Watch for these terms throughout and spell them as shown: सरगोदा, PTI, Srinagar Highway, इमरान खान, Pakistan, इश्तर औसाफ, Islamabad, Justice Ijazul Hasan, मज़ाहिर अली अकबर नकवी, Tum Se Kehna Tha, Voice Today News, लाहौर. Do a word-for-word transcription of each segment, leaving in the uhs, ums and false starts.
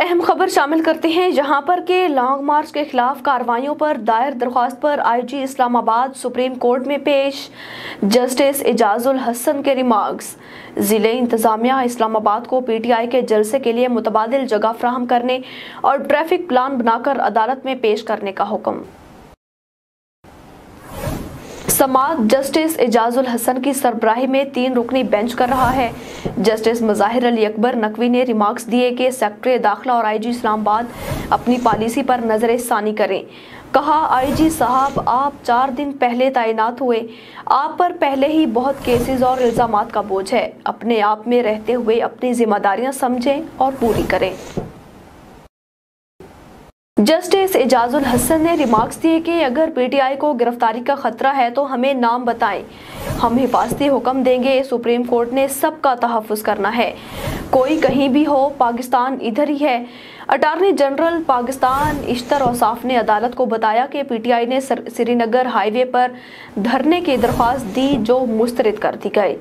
अहम खबर शामिल करते हैं जहां पर के लॉन्ग मार्च के खिलाफ कार्रवाइयों पर दायर दरख्वास्त पर आईजी इस्लामाबाद सुप्रीम कोर्ट में पेश जस्टिस इजाजुल हसन के रिमार्क्स। ज़िले इंतज़ामिया इस्लामाबाद को पीटीआई के जलसे के लिए मुतबादिल जगह फ्राहम करने और ट्रैफिक प्लान बनाकर अदालत में पेश करने का हुक्म। समात जस्टिस इजाजुल हसन की सरबराही में तीन रुकनी बेंच कर रहा है। जस्टिस मज़ाहिर अली अकबर नकवी ने रिमार्क्स दिए कि सेक्रेटरी दाखिला और आईजी इस्लामाबाद अपनी पॉलिसी पर नजर सानी करें। कहा, आईजी साहब आप चार दिन पहले तैनात हुए, आप पर पहले ही बहुत केसेस और इल्ज़ामात का बोझ है, अपने आप में रहते हुए अपनी जिम्मेदारियां समझें और पूरी करें। जस्टिस इजाजुल हसन ने रिमार्क्स दिए कि अगर पीटीआई को गिरफ्तारी का खतरा है तो हमें नाम बताएं, हम हिफाजती हुक्म देंगे। सुप्रीम कोर्ट ने सबका तहफ़्फ़ुज़ करना है, कोई कहीं भी हो, पाकिस्तान इधर ही है। अटारनी जनरल पाकिस्तान इश्तर औसाफ ने अदालत को बताया कि पीटीआई ने श्रीनगर हाईवे पर धरने की दरख्वास्त दी जो मुस्तरद कर दी गई।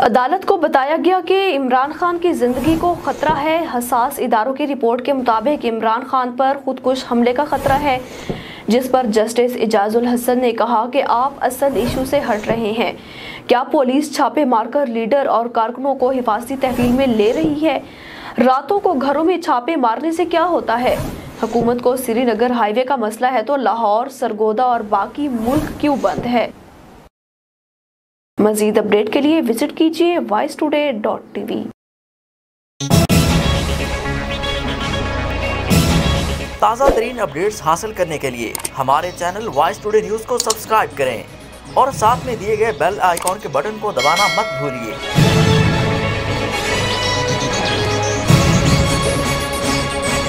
अदालत को बताया गया कि इमरान खान की ज़िंदगी को ख़तरा है। हसास इदारों की रिपोर्ट के मुताबिक इमरान खान पर खुदकुश हमले का ख़तरा है, जिस पर जस्टिस इजाजुल हसन ने कहा कि आप असल इशू से हट रहे हैं। क्या पुलिस छापे मारकर लीडर और कारकुनों को हिफाजती तहवील में ले रही है? रातों को घरों में छापे मारने से क्या होता है? हुकूमत को श्रीनगर हाईवे का मसला है तो लाहौर, सरगोदा और बाकी मुल्क क्यों बंद है? मजीद अपडेट के लिए विजिट कीजिए वॉइस टुडे डॉट टीवी। ताज़ा तरीन अपडेट्स हासिल करने के लिए हमारे चैनल वॉइस टुडे न्यूज़ को सब्सक्राइब करें और साथ में दिए गए बेल आइकॉन के बटन को दबाना मत भूलिए।